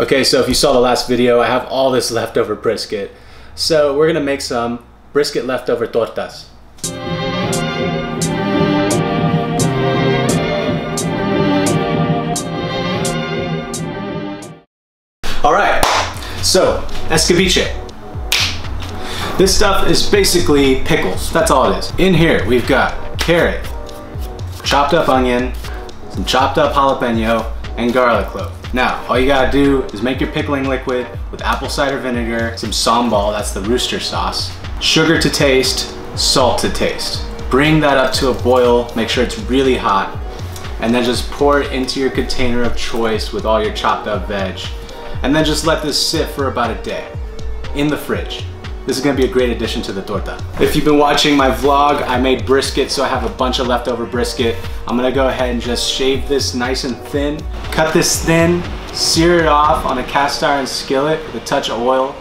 Okay, so if you saw the last video, I have all this leftover brisket. So we're gonna make some brisket leftover tortas. All right, so escabeche. This stuff is basically pickles, that's all it is. In here, we've got carrot, chopped up onion, some chopped up jalapeno, and garlic clove. Now, all you gotta do is make your pickling liquid with apple cider vinegar, some sambal, that's the rooster sauce, sugar to taste, salt to taste. Bring that up to a boil, make sure it's really hot, and then just pour it into your container of choice with all your chopped up veg. And then just let this sit for about a day in the fridge. This is gonna be a great addition to the torta. If you've been watching my vlog, I made brisket, so I have a bunch of leftover brisket. I'm gonna go ahead and just shave this nice and thin, cut this thin, sear it off on a cast iron skillet with a touch of oil,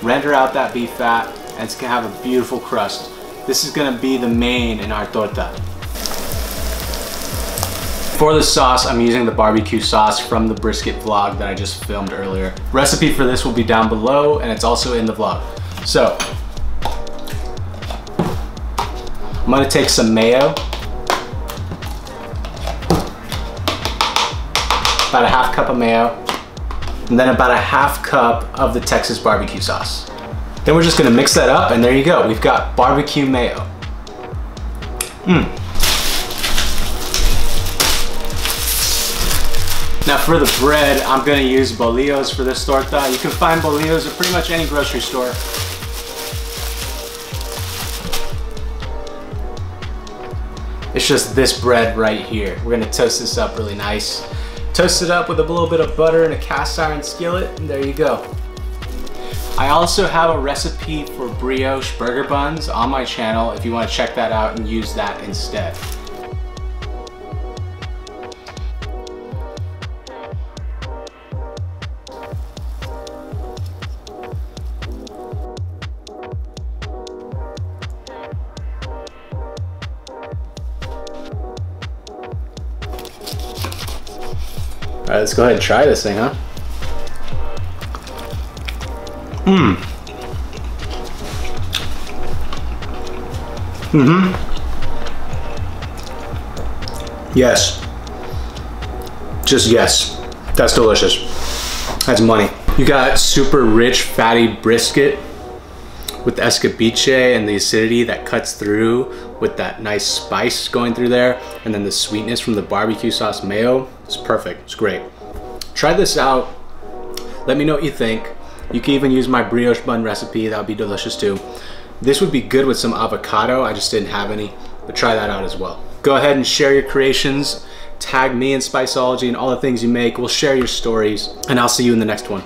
render out that beef fat, and it's gonna have a beautiful crust. This is gonna be the main in our torta. For the sauce, I'm using the barbecue sauce from the brisket vlog that I just filmed earlier. Recipe for this will be down below, and it's also in the vlog. So, I'm gonna take some mayo, about a half cup of mayo, and then about a half cup of the Texas barbecue sauce. Then we're just gonna mix that up, and there you go. We've got barbecue mayo. Now for the bread, I'm gonna use bolillos for this torta. You can find bolillos at pretty much any grocery store. It's just this bread right here. We're gonna toast this up really nice. Toast it up with a little bit of butter and a cast iron skillet, and there you go. I also have a recipe for brioche burger buns on my channel if you wanna check that out and use that instead. All right, let's go ahead and try this thing, huh? Yes. Just yes. That's delicious. That's money. You got super rich, fatty brisket with escabeche and the acidity that cuts through with that nice spice going through there, and then the sweetness from the barbecue sauce mayo. It's perfect, it's great. Try this out, let me know what you think. You can even use my brioche bun recipe, that would be delicious too. This would be good with some avocado, I just didn't have any, but try that out as well. Go ahead and share your creations, tag me in Spiceology and all the things you make, we'll share your stories, and I'll see you in the next one.